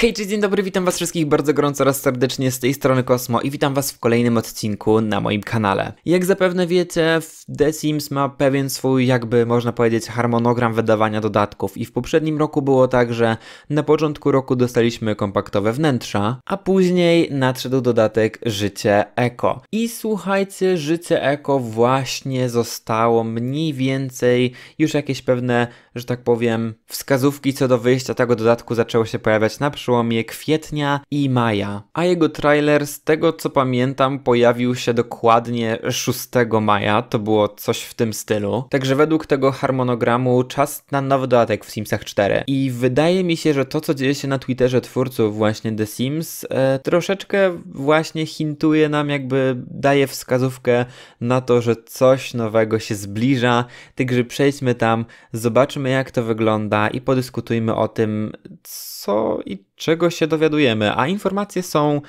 Hej, cześć, dzień dobry, witam was wszystkich bardzo gorąco oraz serdecznie z tej strony KOSmo i witam was w kolejnym odcinku na moim kanale. Jak zapewne wiecie, The Sims ma pewien swój, jakby można powiedzieć, harmonogram wydawania dodatków i w poprzednim roku było tak, że na początku roku dostaliśmy kompaktowe wnętrza, a później nadszedł dodatek Życie Eko. I słuchajcie, Życie Eko właśnie zostało mniej więcej już jakieś pewne, że tak powiem, wskazówki co do wyjścia tego dodatku zaczęło się pojawiać na przełomie kwietnia i maja, a jego trailer, z tego co pamiętam, pojawił się dokładnie 6 maja, to było coś w tym stylu. Także według tego harmonogramu czas na nowy dodatek w Simsach 4. I wydaje mi się, że to co dzieje się na Twitterze twórców właśnie The Sims troszeczkę właśnie hintuje nam, jakby daje wskazówkę na to, że coś nowego się zbliża. Także przejdźmy tam, zobaczmy jak to wygląda i podyskutujmy o tym, co i czego się dowiadujemy, a informacje są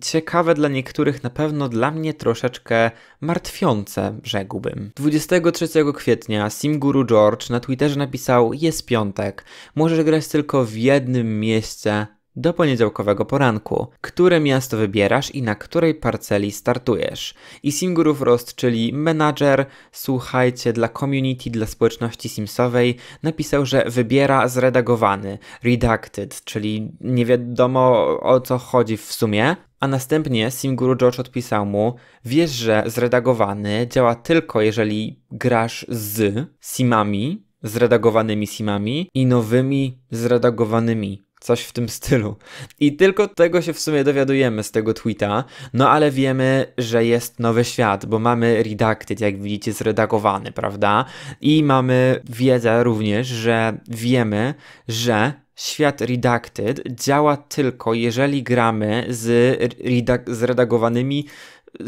ciekawe dla niektórych, na pewno dla mnie troszeczkę martwiące, rzekłbym. 23 kwietnia SimGuru George na Twitterze napisał: jest piątek, możesz grać tylko w jednym mieście do poniedziałkowego poranku. Które miasto wybierasz i na której parceli startujesz? I SimGuru Frost, czyli menadżer, słuchajcie, dla community, dla społeczności simsowej, napisał, że wybiera zredagowany, redacted, czyli nie wiadomo o co chodzi w sumie. A następnie SimGuru George odpisał mu: wiesz, że zredagowany działa tylko jeżeli grasz z simami, zredagowanymi simami i nowymi zredagowanymi. Coś w tym stylu. I tylko tego się w sumie dowiadujemy z tego tweeta, no ale wiemy, że jest nowy świat, bo mamy redacted, jak widzicie, zredagowany, prawda? I mamy wiedzę również, że wiemy, że świat redacted działa tylko jeżeli gramy z zredagowanymi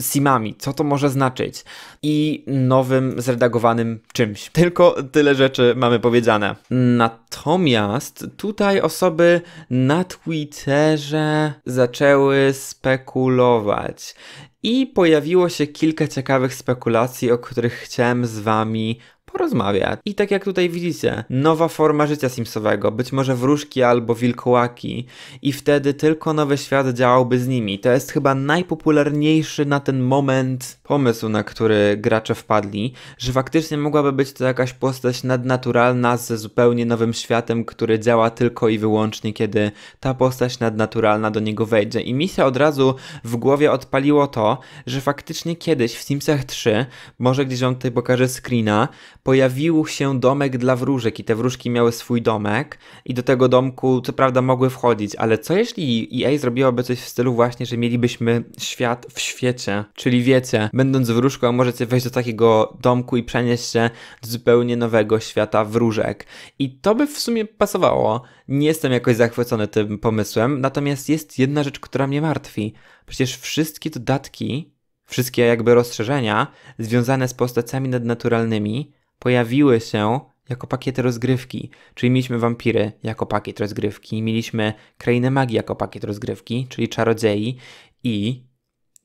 simami. Co to może znaczyć? I nowym, zredagowanym czymś. Tylko tyle rzeczy mamy powiedziane. Natomiast tutaj osoby na Twitterze zaczęły spekulować. I pojawiło się kilka ciekawych spekulacji, o których chciałem z wami porozmawiać. I tak jak tutaj widzicie, nowa forma życia simsowego, być może wróżki albo wilkołaki, i wtedy tylko nowy świat działałby z nimi. To jest chyba najpopularniejszy na ten moment pomysł, na który gracze wpadli, że faktycznie mogłaby być to jakaś postać nadnaturalna ze zupełnie nowym światem, który działa tylko i wyłącznie kiedy ta postać nadnaturalna do niego wejdzie. I mi się od razu w głowie odpaliło to, że faktycznie kiedyś w Simsach 3, może gdzieś on tutaj pokaże screena, pojawił się domek dla wróżek i te wróżki miały swój domek i do tego domku co prawda mogły wchodzić, ale co jeśli EA zrobiłoby coś w stylu właśnie, że mielibyśmy świat w świecie, czyli wiecie, będąc wróżką możecie wejść do takiego domku i przenieść się do zupełnie nowego świata wróżek. I to by w sumie pasowało. Nie jestem jakoś zachwycony tym pomysłem, natomiast jest jedna rzecz, która mnie martwi. Przecież wszystkie dodatki, wszystkie jakby rozszerzenia związane z postaciami nadnaturalnymi pojawiły się jako pakiety rozgrywki, czyli mieliśmy wampiry jako pakiet rozgrywki, mieliśmy krainę magii jako pakiet rozgrywki, czyli czarodziei i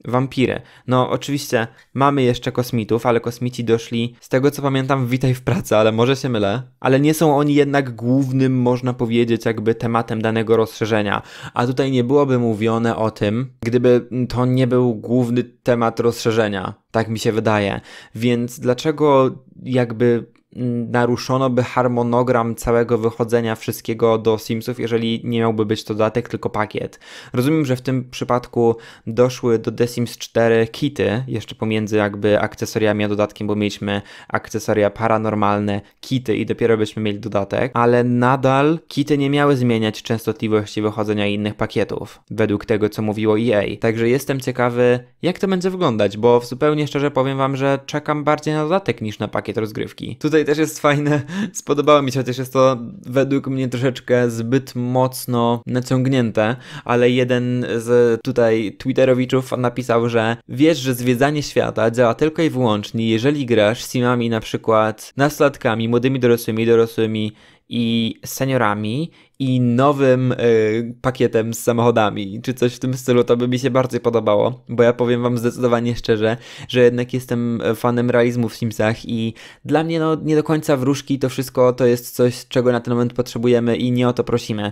wampiry. No oczywiście mamy jeszcze kosmitów, ale kosmici doszli, z tego co pamiętam, witaj w pracy, ale może się mylę, ale nie są oni jednak głównym, można powiedzieć, jakby tematem danego rozszerzenia, a tutaj nie byłoby mówione o tym, gdyby to nie był główny temat rozszerzenia, tak mi się wydaje. Więc dlaczego jakby naruszono by harmonogram całego wychodzenia wszystkiego do Simsów, jeżeli nie miałby być to dodatek, tylko pakiet. Rozumiem, że w tym przypadku doszły do The Sims 4 kity, jeszcze pomiędzy jakby akcesoriami a dodatkiem, bo mieliśmy akcesoria paranormalne, kity i dopiero byśmy mieli dodatek, ale nadal kity nie miały zmieniać częstotliwości wychodzenia innych pakietów, według tego co mówiło EA. Także jestem ciekawy, jak to będzie wyglądać, bo zupełnie szczerze powiem wam, że czekam bardziej na dodatek niż na pakiet rozgrywki. Tutaj też jest fajne, spodobało mi się, chociaż jest to według mnie troszeczkę zbyt mocno naciągnięte, ale jeden z tutaj twitterowiczów napisał, że wiesz, że zwiedzanie świata działa tylko i wyłącznie, jeżeli grasz simami, na przykład nastolatkami, młodymi dorosłymi, i seniorami i nowym pakietem z samochodami, czy coś w tym stylu. To by mi się bardziej podobało, bo ja powiem wam zdecydowanie szczerze, że jednak jestem fanem realizmu w Simsach i dla mnie no nie do końca wróżki to wszystko to jest coś, czego na ten moment potrzebujemy i nie o to prosimy.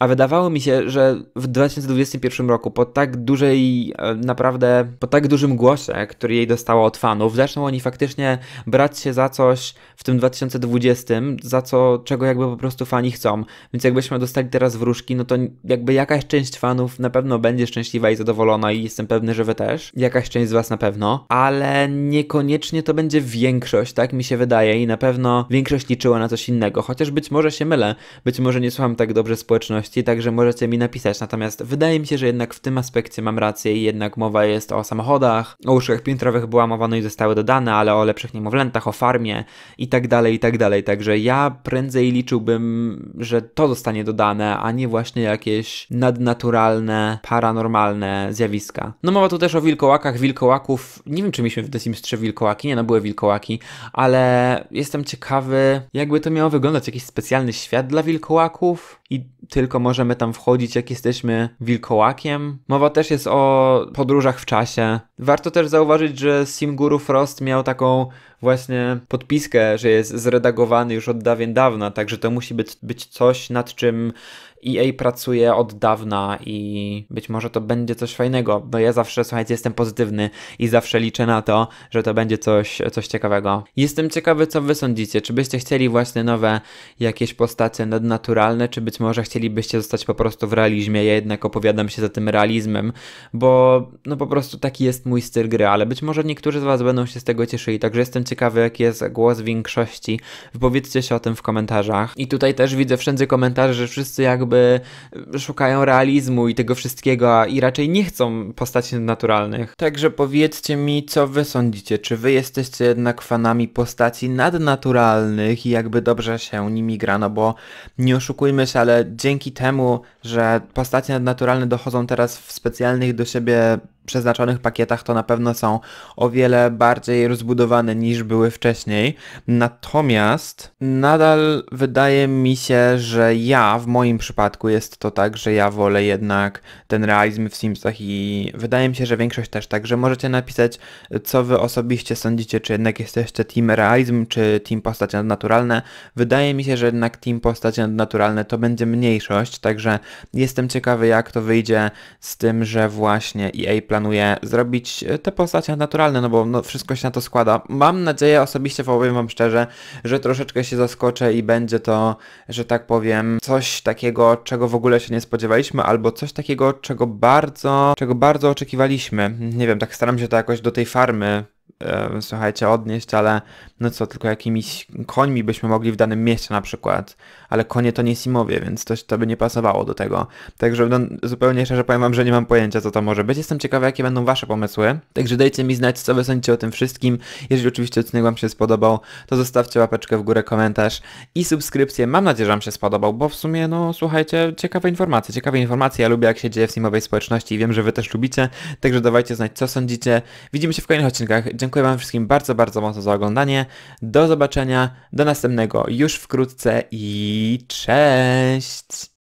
A wydawało mi się, że w 2021 roku po tak dużej, naprawdę, po tak dużym głosie, który jej dostała od fanów, zaczną oni faktycznie brać się za coś w tym 2020, za co, czego jakby po prostu fani chcą. Więc jakbyśmy dostali teraz wróżki, no to jakby jakaś część fanów na pewno będzie szczęśliwa i zadowolona i jestem pewny, że wy też. Jakaś część z was na pewno, ale niekoniecznie to będzie większość, tak mi się wydaje i na pewno większość liczyła na coś innego. Chociaż być może się mylę, być może nie słucham tak dobrze społeczności, także możecie mi napisać, natomiast wydaje mi się, że jednak w tym aspekcie mam rację i jednak mowa jest o samochodach, o łóżkach piętrowych była mowa, no i zostały dodane, ale o lepszych niemowlętach, o farmie i tak dalej, i tak dalej, także ja prędzej liczyłbym, że to zostanie dodane, a nie właśnie jakieś nadnaturalne, paranormalne zjawiska. No mowa tu też o wilkołakach, wilkołaków, nie wiem czy mieliśmy w The Sims 3 wilkołaki, nie no były wilkołaki, ale jestem ciekawy, jakby to miało wyglądać, jakiś specjalny świat dla wilkołaków i tylko możemy tam wchodzić, jak jesteśmy wilkołakiem. Mowa też jest o podróżach w czasie. Warto też zauważyć, że SimGuru Frost miał taką właśnie podpiskę, że jest zredagowany już od dawien dawna, także to musi być coś, nad czym EA pracuje od dawna i być może to będzie coś fajnego. No ja zawsze, słuchajcie, jestem pozytywny i zawsze liczę na to, że to będzie coś ciekawego. Jestem ciekawy, co wy sądzicie. Czy byście chcieli właśnie nowe jakieś postacie nadnaturalne, czy być może chcielibyście zostać po prostu w realizmie? Ja jednak opowiadam się za tym realizmem, bo no po prostu taki jest mój styl gry, ale być może niektórzy z was będą się z tego cieszyli, także jestem ciekawy, jaki jest głos większości. Wypowiedzcie się o tym w komentarzach. I tutaj też widzę wszędzie komentarze, że wszyscy jakby szukają realizmu i tego wszystkiego i raczej nie chcą postaci nadnaturalnych. Także powiedzcie mi, co wy sądzicie. Czy wy jesteście jednak fanami postaci nadnaturalnych i jakby dobrze się nimi gra, no bo nie oszukujmy się, ale dzięki temu, że postacie nadnaturalne dochodzą teraz w specjalnych do siebie przeznaczonych pakietach, to na pewno są o wiele bardziej rozbudowane niż były wcześniej. Natomiast nadal wydaje mi się, że w moim przypadku jest to tak, że ja wolę jednak ten realizm w Simsach i wydaje mi się, że większość też. Także możecie napisać, co wy osobiście sądzicie, czy jednak jesteście team realizm, czy team postacie nadnaturalne. Wydaje mi się, że jednak team postacie nadnaturalne to będzie mniejszość, także jestem ciekawy, jak to wyjdzie z tym, że właśnie EA planuję zrobić te postacie naturalne, no bo no, wszystko się na to składa. Mam nadzieję, osobiście powiem wam szczerze, że troszeczkę się zaskoczę i będzie to, że tak powiem, coś takiego, czego w ogóle się nie spodziewaliśmy, albo coś takiego, czego bardzo oczekiwaliśmy. Nie wiem, tak staram się to jakoś do tej farmy, słuchajcie, odnieść, ale no co, tylko jakimiś końmi byśmy mogli w danym mieście na przykład, ale konie to nie simowie, więc to by nie pasowało do tego. Także no, zupełnie szczerze powiem wam, że nie mam pojęcia, co to może być. Jestem ciekawy, jakie będą wasze pomysły, także dajcie mi znać, co wy sądzicie o tym wszystkim. Jeżeli oczywiście odcinek wam się spodobał, to zostawcie łapeczkę w górę, komentarz i subskrypcję. Mam nadzieję, że wam się spodobał, bo w sumie, no słuchajcie, ciekawe informacje. Ja lubię, jak się dzieje w simowej społeczności i wiem, że wy też lubicie, także dawajcie znać, co sądzicie. Widzimy się w kolejnych odcinkach. Dziękuję wam wszystkim bardzo, bardzo mocno za oglądanie. Do zobaczenia, do następnego już wkrótce i cześć!